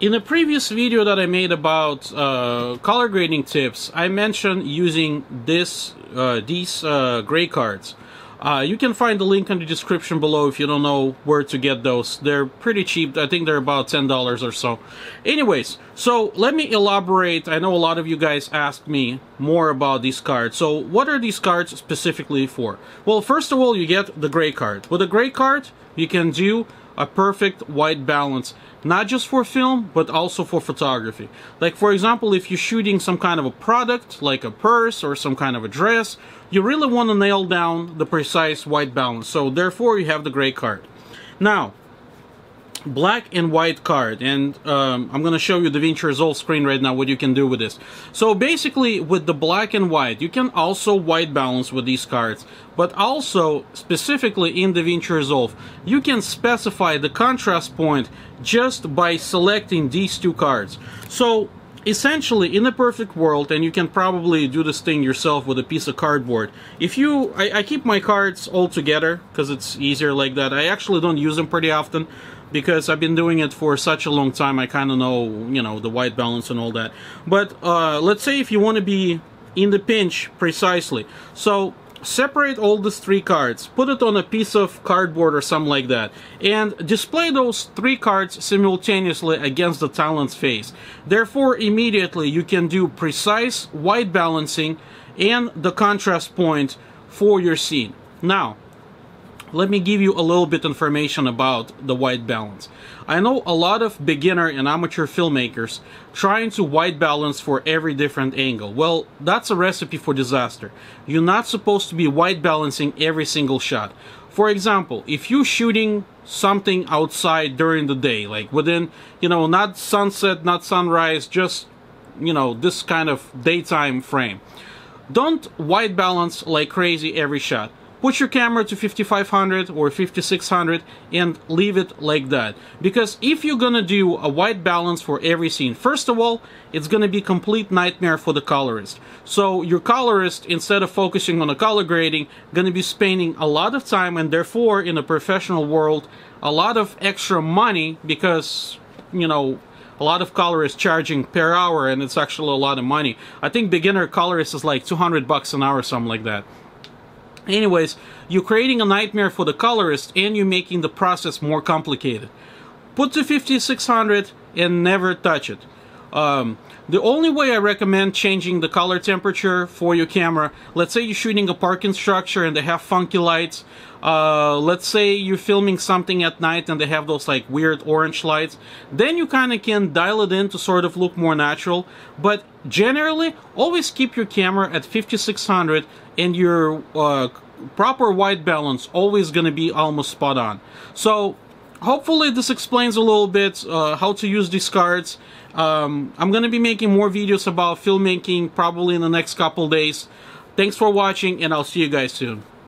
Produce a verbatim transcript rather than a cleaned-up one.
In a previous video that I made about uh, color grading tips, I mentioned using this, uh, these uh, gray cards. Uh, you can find the link in the description below if you don't know where to get those. They're pretty cheap. I think they're about ten dollars or so. Anyways, so let me elaborate. I know a lot of you guys asked me more about these cards. So what are these cards specifically for? Well, first of all, you get the gray card. With a gray card, you can do a perfect white balance, not just for film but also for photography. Like, for example, if you're shooting some kind of a product like a purse or some kind of a dress, you really want to nail down the precise white balance, so therefore you have the gray card. Now, black and white card, and um, I'm gonna show you DaVinci Resolve screen right now what you can do with this. So basically, with the black and white, you can also white balance with these cards, but also specifically in DaVinci Resolve you can specify the contrast point just by selecting these two cards. So essentially, in a perfect world, and you can probably do this thing yourself with a piece of cardboard, if you I, I keep my cards all together because it's easier like that. I actually don't use them pretty often because I've been doing it for such a long time, I kind of know, you know, the white balance and all that. But uh, let's say if you want to be in the pinch precisely, so separate all these three cards, put it on a piece of cardboard or something like that, and display those three cards simultaneously against the talent's face. Therefore, immediately you can do precise white balancing and the contrast point for your scene. Now, let me give you a little bit information about the white balance. I know a lot of beginner and amateur filmmakers trying to white balance for every different angle. Well, that's a recipe for disaster. You're not supposed to be white balancing every single shot. For example, if you're shooting something outside during the day, like within, you know, not sunset, not sunrise, just, you know, this kind of daytime frame, don't white balance like crazy every shot. Put your camera to fifty-five hundred or fifty-six hundred and leave it like that. Because if you're gonna do a white balance for every scene, first of all, it's gonna be complete nightmare for the colorist. So your colorist, instead of focusing on the color grading, gonna be spending a lot of time, and therefore in a professional world, a lot of extra money, because, you know, a lot of colorists charging per hour, and it's actually a lot of money. I think beginner colorist is like two hundred bucks an hour, something like that. Anyways, you're creating a nightmare for the colorist and you're making the process more complicated. Put to fifty-six hundred and never touch it. Um, the only way I recommend changing the color temperature for your camera, let's say you're shooting a parking structure and they have funky lights, uh, let's say you're filming something at night and they have those like weird orange lights, then you kind of can dial it in to sort of look more natural. But generally, always keep your camera at fifty-six hundred and your uh, proper white balance always going to be almost spot on. So hopefully this explains a little bit uh, how to use these cards. Um, I'm going to be making more videos about filmmaking probably in the next couple days. Thanks for watching, and I'll see you guys soon.